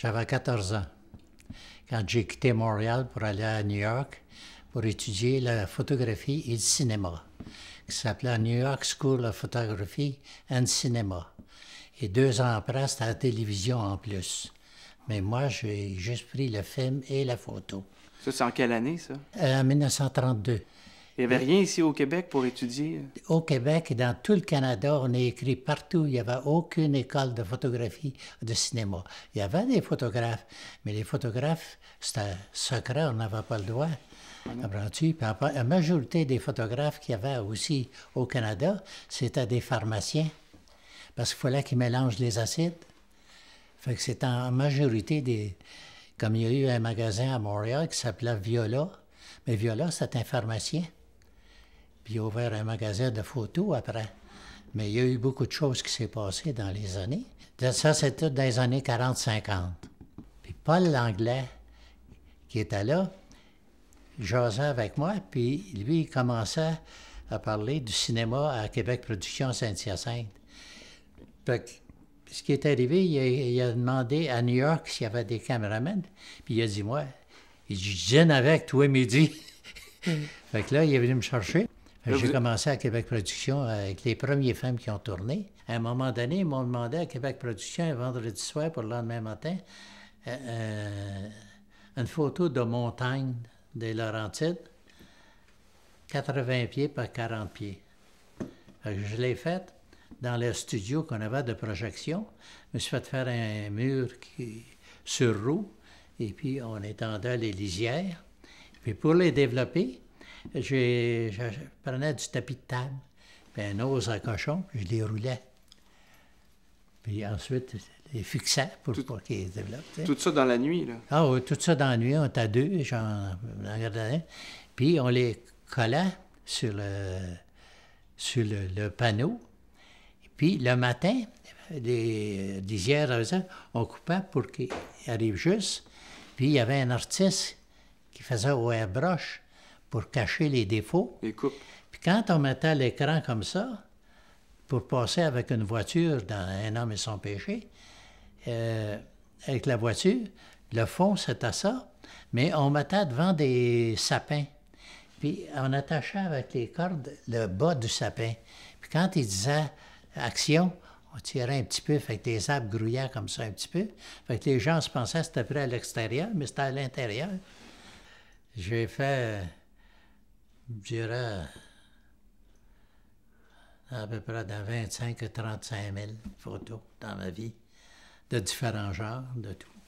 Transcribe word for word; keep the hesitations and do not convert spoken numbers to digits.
J'avais quatorze ans quand j'ai quitté Montréal pour aller à New York pour étudier la photographie et le cinéma, qui s'appelait New York School of Photography and Cinema. Et deux ans après, c'était à la télévision en plus. Mais moi, j'ai juste pris le film et la photo. Ça, c'est en quelle année, ça? En mille neuf cent trente-deux. Il n'y avait rien ici au Québec pour étudier? Au Québec et dans tout le Canada, on a écrit partout. Il n'y avait aucune école de photographie, de cinéma. Il y avait des photographes, mais les photographes, c'était secret, on n'avait pas le droit. Comprends-tu? Puis la majorité des photographes qu'il y avait aussi au Canada, c'était des pharmaciens, parce qu'il fallait qu'ils mélangent les acides. Fait que c'est en majorité des... Comme il y a eu un magasin à Montréal qui s'appelait Viola, mais Viola, c'était un pharmacien. Puis il a ouvert un magasin de photos après. Mais il y a eu beaucoup de choses qui s'est passées dans les années. Ça, c'est tout dans les années quarante cinquante. Puis Paul Langlais, qui était là, jasait avec moi, puis lui, il commençait à parler du cinéma à Québec Productions Saint-Hyacinthe. Ce qui est arrivé, il a, il a demandé à New York s'il y avait des caméramans, puis il a dit, moi, il dit, je dîne avec toi midi. Fait que là, il est venu me chercher. J'ai vous... commencé à Québec Productions avec les premiers films qui ont tourné. À un moment donné, ils m'ont demandé à Québec Productions un vendredi soir pour le lendemain matin euh, une photo de montagne des Laurentides, quatre-vingts pieds par quarante pieds. Fait que je l'ai faite dans le studio qu'on avait de projection. Je me suis fait faire un mur qui... sur roue, et puis on étendait les lisières. Puis pour les développer, je prenais du tapis de table, puis un os à cochon, puis je les roulais. Puis ensuite, je les fixais pour, pour qu'ils se développent. T'sais. Tout ça dans la nuit, là? Ah oui, tout ça dans la nuit. On était à deux, j'en regardais un. Puis on les collait sur le, sur le, le panneau. Puis le matin, des lisières, on coupait pour qu'ils arrivent juste. Puis il y avait un artiste qui faisait au airbrush pour cacher les défauts. Les coupes. Puis quand on mettait l'écran comme ça, pour passer avec une voiture dans Un homme et son péché, euh, avec la voiture, le fond, c'était ça, mais on mettait devant des sapins. Puis on attachait avec les cordes le bas du sapin. Puis quand il disait « action », on tirait un petit peu, fait que des arbres grouillaient comme ça un petit peu. Fait que les gens se pensaient que c'était près à l'extérieur, mais c'était à l'intérieur. J'ai fait, je dirais, à peu près de vingt-cinq à trente-cinq mille photos dans ma vie, de différents genres, de tout.